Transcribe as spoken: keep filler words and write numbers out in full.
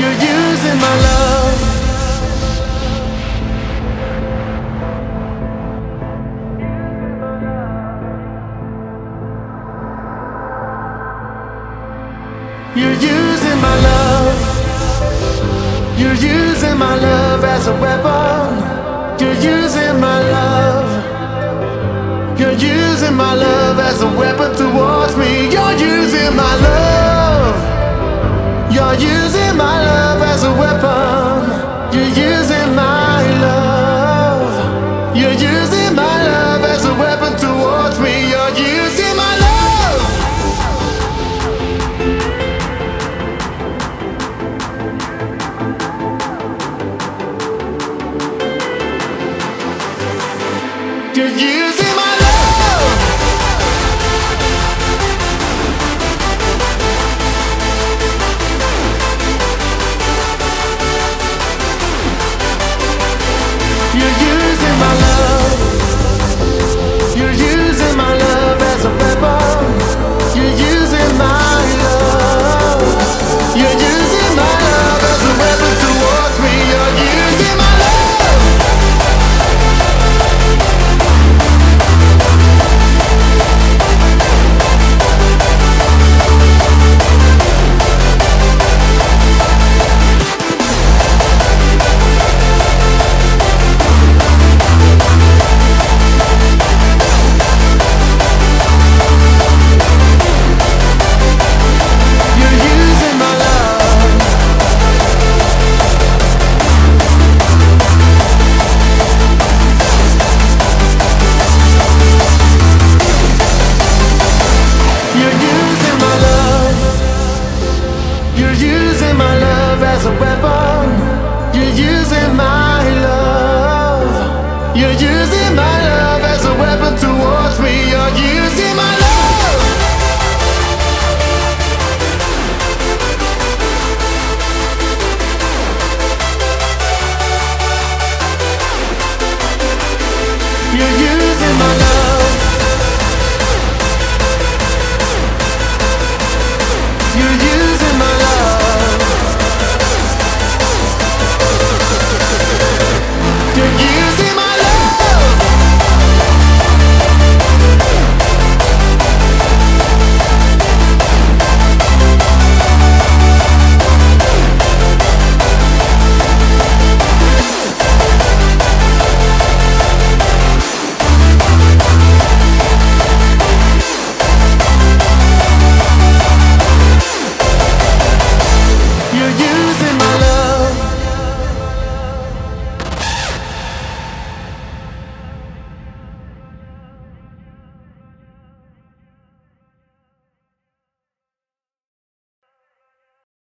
you're using my love. You're using my love. You're using my love as a weapon. You're using my love. You're using my love as a weapon towards me. You're using my love. You're using my love as a weapon. You're using my love. You're using my love as a weapon towards me. You're using my love. You're using my love. You're using my love. You're using my love as a weapon. You're using my love. You're using my love as a weapon towards me. You're using my love. You're using my love.